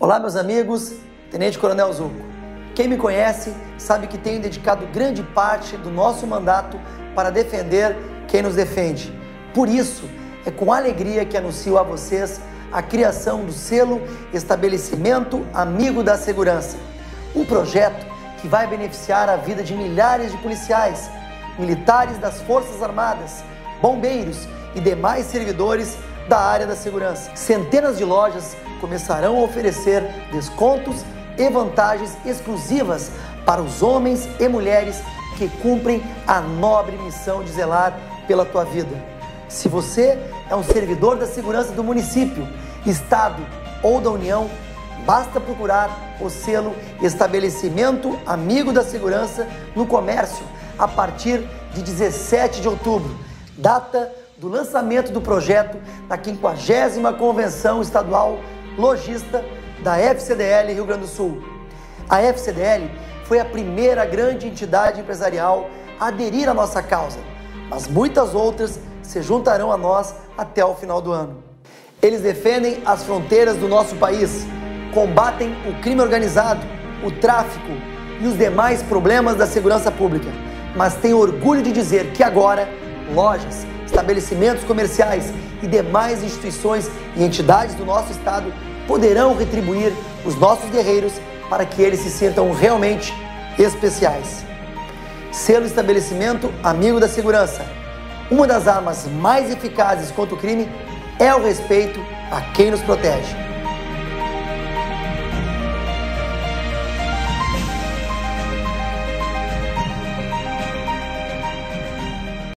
Olá, meus amigos, Tenente Coronel Zucco. Quem me conhece sabe que tenho dedicado grande parte do nosso mandato para defender quem nos defende. Por isso, é com alegria que anuncio a vocês a criação do selo Estabelecimento Amigo da Segurança, um projeto que vai beneficiar a vida de milhares de policiais, militares das Forças Armadas, bombeiros e demais servidores da área da segurança. Centenas de lojas começarão a oferecer descontos e vantagens exclusivas para os homens e mulheres que cumprem a nobre missão de zelar pela tua vida. Se você é um servidor da segurança do município, estado ou da União, basta procurar o selo Estabelecimento Amigo da Segurança no comércio a partir de 17 de outubro, data do lançamento do projeto da 50ª Convenção Estadual Lojista da FCDL Rio Grande do Sul. A FCDL foi a primeira grande entidade empresarial a aderir à nossa causa, mas muitas outras se juntarão a nós até o final do ano. Eles defendem as fronteiras do nosso país, combatem o crime organizado, o tráfico e os demais problemas da segurança pública, mas tenho orgulho de dizer que agora lojas, estabelecimentos comerciais e demais instituições e entidades do nosso estado poderão retribuir os nossos guerreiros para que eles se sintam realmente especiais. Selo Estabelecimento Amigo da Segurança. Uma das armas mais eficazes contra o crime é o respeito a quem nos protege.